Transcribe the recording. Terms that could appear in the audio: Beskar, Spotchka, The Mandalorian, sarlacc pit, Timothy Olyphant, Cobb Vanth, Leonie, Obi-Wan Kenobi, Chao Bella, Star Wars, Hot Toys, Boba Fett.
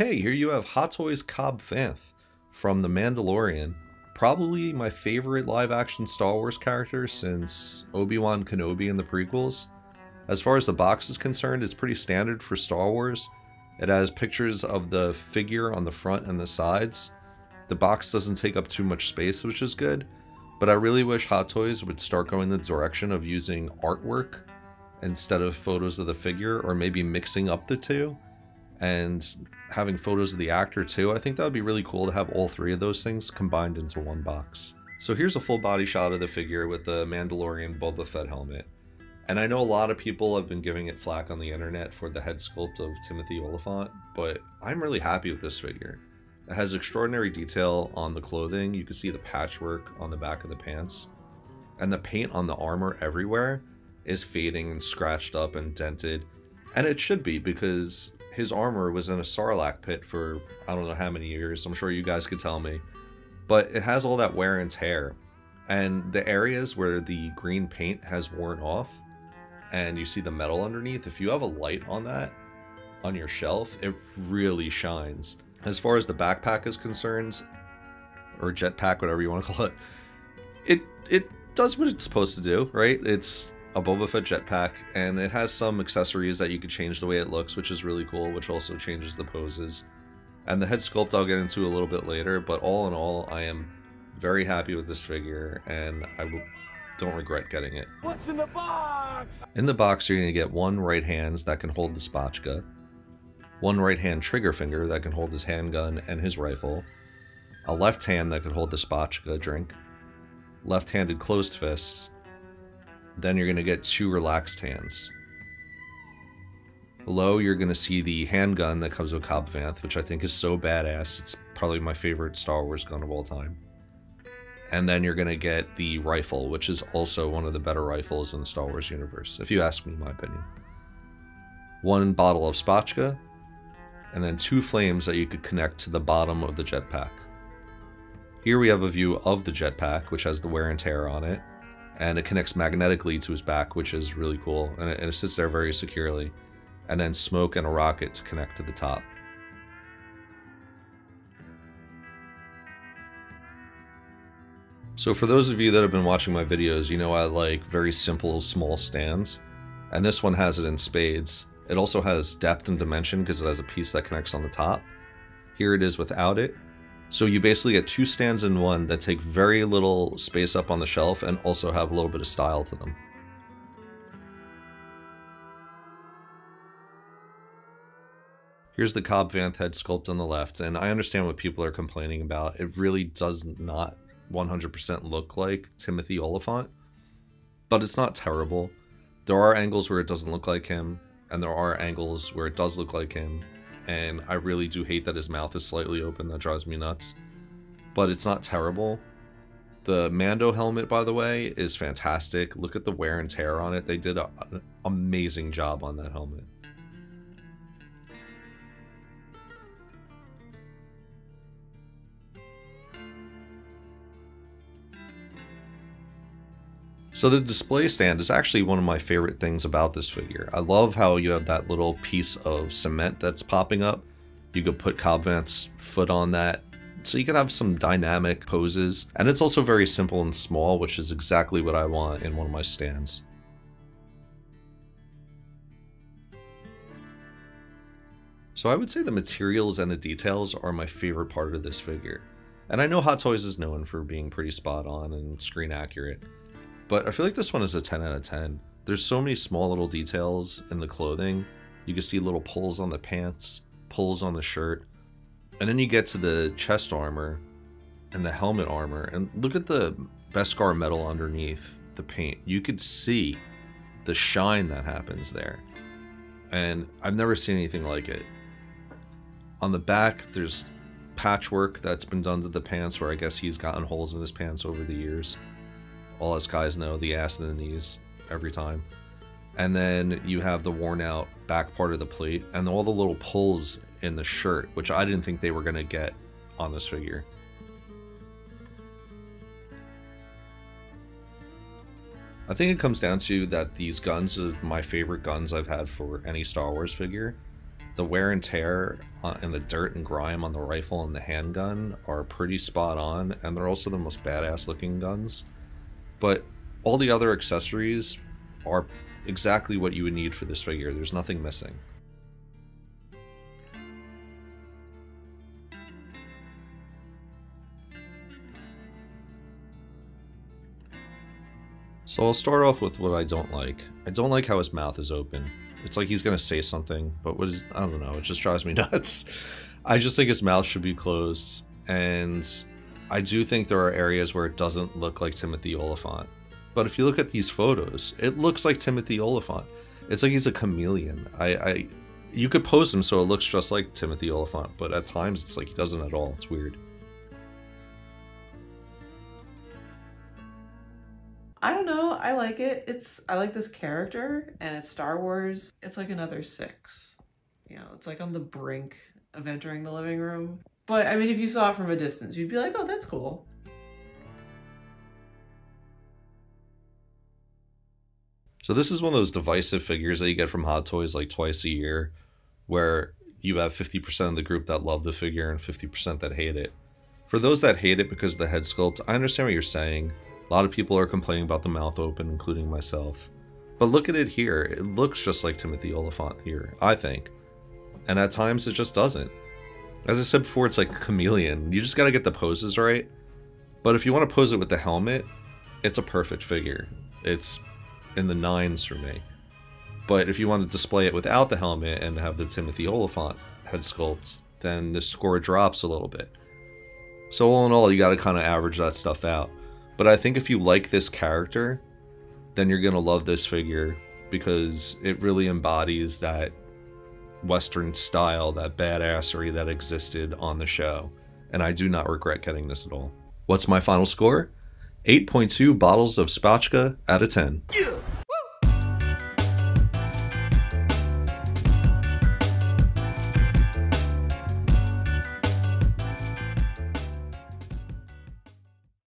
Okay, here you have Hot Toys Cobb Vanth from The Mandalorian. Probably my favorite live-action Star Wars character since Obi-Wan Kenobi in the prequels. As far as the box is concerned, it's pretty standard for Star Wars. It has pictures of the figure on the front and the sides. The box doesn't take up too much space, which is good, but I really wish Hot Toys would start going the direction of using artwork instead of photos of the figure, or maybe mixing up the two and having photos of the actor too. I think that would be really cool to have all three of those things combined into one box. So here's a full body shot of the figure with the Mandalorian Boba Fett helmet. And I know a lot of people have been giving it flack on the internet for the head sculpt of Timothy Olyphant, but I'm really happy with this figure. It has extraordinary detail on the clothing. You can see the patchwork on the back of the pants, and the paint on the armor everywhere is fading and scratched up and dented. And it should be, because his armor was in a sarlacc pit for I don't know how many years. I'm sure you guys could tell me, but it has all that wear and tear, and the areas where the green paint has worn off and you see the metal underneath, if you have a light on that on your shelf, it really shines. As far as the backpack is concerned, or jetpack, whatever you want to call it, it does what it's supposed to do, right? It's a Boba Fett jetpack, and it has some accessories that you can change the way it looks, which is really cool, which also changes the poses. And the head sculpt I'll get into a little bit later, but all in all, I am very happy with this figure, and I don't regret getting it. What's in the box? In the box, you're going to get one right hand that can hold the Spotchka, one right hand trigger finger that can hold his handgun and his rifle, a left hand that can hold the Spotchka drink, left-handed closed fists. Then you're going to get two relaxed hands. Below, you're going to see the handgun that comes with Cobb Vanth, which I think is so badass. It's probably my favorite Star Wars gun of all time. And then you're going to get the rifle, which is also one of the better rifles in the Star Wars universe, if you ask me my opinion. One bottle of Spotchka, and then two flames that you could connect to the bottom of the jetpack. Here we have a view of the jetpack, which has the wear and tear on it, and it connects magnetically to his back, which is really cool, and it sits there very securely. And then smoke and a rocket to connect to the top. So for those of you that have been watching my videos, you know I like very simple, small stands, and this one has it in spades. It also has depth and dimension because it has a piece that connects on the top. Here it is without it. So you basically get two stands in one that take very little space up on the shelf and also have a little bit of style to them. Here's the Cobb Vanth head sculpt on the left, and I understand what people are complaining about. It really does not 100% look like Timothy Olyphant, but it's not terrible. There are angles where it doesn't look like him, and there are angles where it does look like him. And I really do hate that his mouth is slightly open. That drives me nuts. But it's not terrible. The Mando helmet, by the way, is fantastic. Look at the wear and tear on it. They did an amazing job on that helmet. So the display stand is actually one of my favorite things about this figure. I love how you have that little piece of cement that's popping up. You could put Cobb Vanth's foot on that, so you can have some dynamic poses. And it's also very simple and small, which is exactly what I want in one of my stands. So I would say the materials and the details are my favorite part of this figure. And I know Hot Toys is known for being pretty spot on and screen accurate, but I feel like this one is a 10 out of 10. There's so many small little details in the clothing. You can see little pulls on the pants, pulls on the shirt, and then you get to the chest armor and the helmet armor, and look at the Beskar metal underneath the paint. You could see the shine that happens there, and I've never seen anything like it. On the back, there's patchwork that's been done to the pants, where I guess he's gotten holes in his pants over the years. All us guys know, the ass and the knees every time. And then you have the worn out back part of the plate and all the little pulls in the shirt, which I didn't think they were gonna get on this figure. I think it comes down to that these guns are my favorite guns I've had for any Star Wars figure. the wear and tear and the dirt and grime on the rifle and the handgun are pretty spot on, and they're also the most badass looking guns. But all the other accessories are exactly what you would need for this figure. There's nothing missing. So I'll start off with what I don't like. I don't like how his mouth is open. It's like he's gonna say something, but what is, I don't know, it just drives me nuts. I just think his mouth should be closed, and I do think there are areas where it doesn't look like Timothy Olyphant. But if you look at these photos, it looks like Timothy Olyphant. It's like he's a chameleon. You could pose him so it looks just like Timothy Olyphant, but at times it's like he doesn't at all. It's weird. I don't know. I like it. I like this character, and it's Star Wars. It's like another 6. You know, it's like on the brink of entering the living room. But I mean, if you saw it from a distance, you'd be like, oh, that's cool. So this is one of those divisive figures that you get from Hot Toys like twice a year, where you have 50% of the group that love the figure and 50% that hate it. For those that hate it because of the head sculpt, I understand what you're saying. A lot of people are complaining about the mouth open, including myself. But look at it here. It looks just like Timothy Olyphant here, I think. And at times it just doesn't. As I said before, it's like a chameleon. You just gotta get the poses right. But if you want to pose it with the helmet, it's a perfect figure. It's in the 9s for me. But if you want to display it without the helmet and have the Timothy Olyphant head sculpt, then the score drops a little bit. So all in all, you gotta kind of average that stuff out. But I think if you like this character, then you're gonna love this figure, because it really embodies that Western style, that badassery that existed on the show. And I do not regret getting this at all. What's my final score? 8.2 bottles of Spotchka out of 10. Yeah.